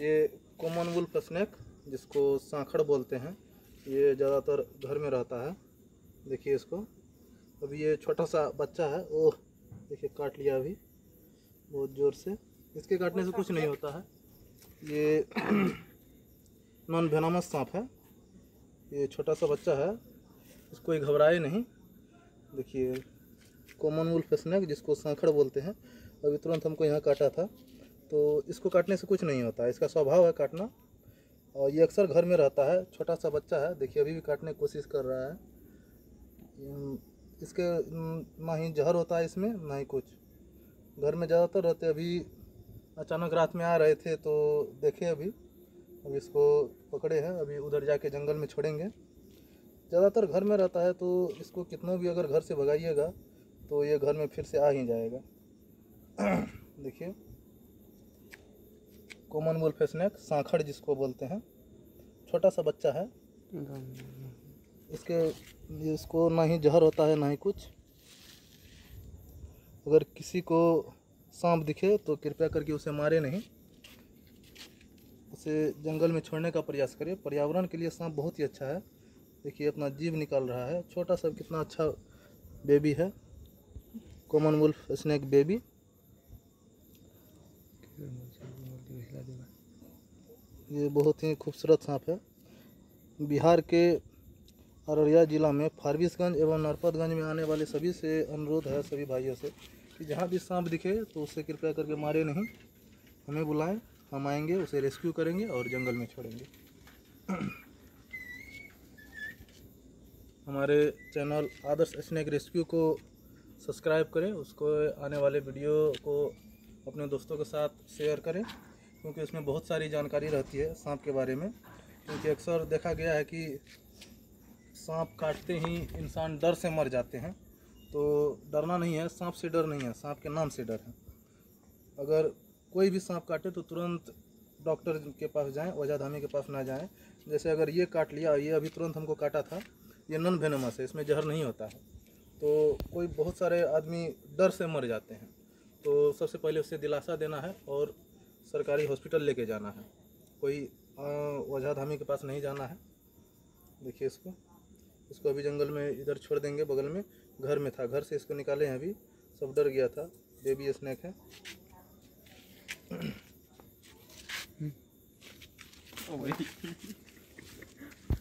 ये common wolf snake जिसको सांखड़ बोलते हैं, ये ज़्यादातर घर में रहता है। देखिए इसको, अब ये छोटा सा बच्चा है, ओह देखिए काट लिया अभी बहुत ज़ोर से। इसके काटने से कुछ नहीं होता है, ये नॉन वेनमस सांप है। ये छोटा सा बच्चा है, इसको ही घबराए नहीं। देखिए कॉमन वुल्फ स्नेक जिसको सांखड़ बोलते हैं, अभी तुरंत हमको यहाँ काटा था, तो इसको काटने से कुछ नहीं होता है, इसका स्वभाव है काटना। और ये अक्सर घर में रहता है, छोटा सा बच्चा है। देखिए अभी भी काटने की कोशिश कर रहा है। इसके ना ही जहर होता है इसमें, ना ही कुछ। घर में ज़्यादातर रहते, अभी अचानक रात में आ रहे थे तो देखे, अभी इसको पकड़े हैं, अभी उधर जाके जंगल में छोड़ेंगे। ज़्यादातर घर में रहता है, तो इसको कितना भी अगर घर से भगाइएगा तो ये घर में फिर से आ ही जाएगा। देखिए कॉमन वुल्फ स्नेक सांखड़ जिसको बोलते हैं, छोटा सा बच्चा है। इसको ना ही जहर होता है ना ही कुछ। अगर किसी को सांप दिखे तो कृपया करके उसे मारे नहीं, उसे जंगल में छोड़ने का प्रयास करें। पर्यावरण के लिए सांप बहुत ही अच्छा है। देखिए अपना जीभ निकाल रहा है, छोटा सा कितना अच्छा बेबी है, कॉमन वुल्फ स्नेक बेबी। ये बहुत ही खूबसूरत सांप है। बिहार के अररिया ज़िला में फारबिसगंज एवं नरपतगंज में आने वाले सभी से अनुरोध है, सभी भाइयों से, कि जहाँ भी सांप दिखे तो उसे कृपया करके मारे नहीं, हमें बुलाएं, हम आएंगे, उसे रेस्क्यू करेंगे और जंगल में छोड़ेंगे। हमारे चैनल आदर्श स्नेक रेस्क्यू को सब्सक्राइब करें, उसको आने वाले वीडियो को अपने दोस्तों के साथ शेयर करें, क्योंकि उसमें बहुत सारी जानकारी रहती है सांप के बारे में। क्योंकि अक्सर देखा गया है कि सांप काटते ही इंसान डर से मर जाते हैं, तो डरना नहीं है, सांप से डर नहीं है, सांप के नाम से डर है। अगर कोई भी सांप काटे तो तुरंत डॉक्टर के पास जाएं, ओझाधामी के पास ना जाएं। जैसे अगर ये काट लिया, ये अभी तुरंत हमको काटा था, ये नॉन वेनमस है, इसमें जहर नहीं होता है, तो कोई बहुत सारे आदमी डर से मर जाते हैं। तो सबसे पहले उसे दिलासा देना है और सरकारी हॉस्पिटल लेके जाना है, कोई ओझाधामी के पास नहीं जाना है। देखिए इसको अभी जंगल में इधर छोड़ देंगे, बगल में घर में था, घर से इसको निकाले हैं, अभी सब डर गया था, बेबी स्नेक है।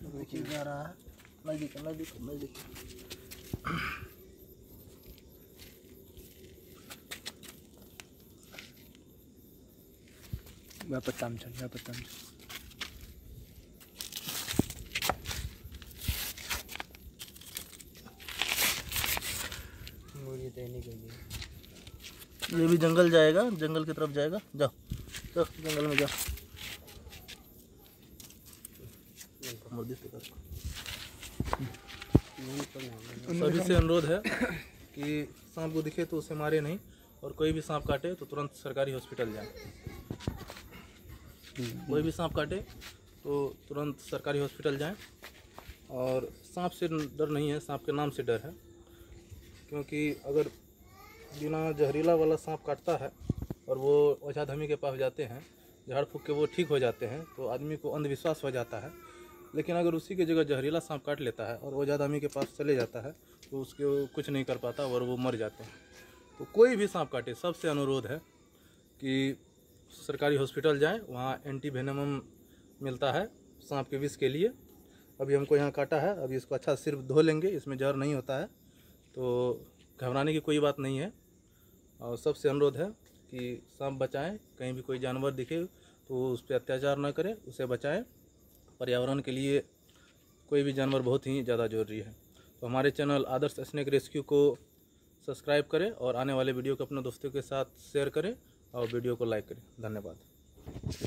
देखिए जा रहा है, नज़दीक। मैं पत्ता में ये भी जंगल जाएगा, जंगल की तरफ जाएगा। जाओ तो जंगल में जाओ, सभी से अनुरोध है कि सांप को दिखे तो उसे मारे नहीं, और कोई भी सांप काटे तो तुरंत सरकारी हॉस्पिटल जाए। और सांप से डर नहीं है, सांप के नाम से डर है, क्योंकि अगर बिना जहरीला वाला सांप काटता है और वो ओझाधामी के पास जाते हैं, झाड़ फूँक के वो ठीक हो जाते हैं, तो आदमी को अंधविश्वास हो जाता है। लेकिन अगर उसी की जगह जहरीला सांप काट लेता है और ओझाधामी के पास चले जाता है, तो उसके कुछ नहीं कर पाता और वो मर जाते हैं। तो कोई भी सांप काटे, सबसे अनुरोध है कि सरकारी हॉस्पिटल जाएँ, वहाँ एंटी वेनम मिलता है सांप के विष के लिए। अभी हमको यहाँ काटा है, अभी इसको अच्छा सिर्फ धो लेंगे, इसमें जहर नहीं होता है, तो घबराने की कोई बात नहीं है। और सबसे अनुरोध है कि सांप बचाएं, कहीं भी कोई जानवर दिखे तो उस पर अत्याचार ना करें, उसे बचाएं। पर्यावरण के लिए कोई भी जानवर बहुत ही ज़्यादा ज़रूरी है। तो हमारे चैनल आदर्श स्नेक रेस्क्यू को सब्सक्राइब करें और आने वाले वीडियो को अपने दोस्तों के साथ शेयर करें और वीडियो को लाइक करें। धन्यवाद।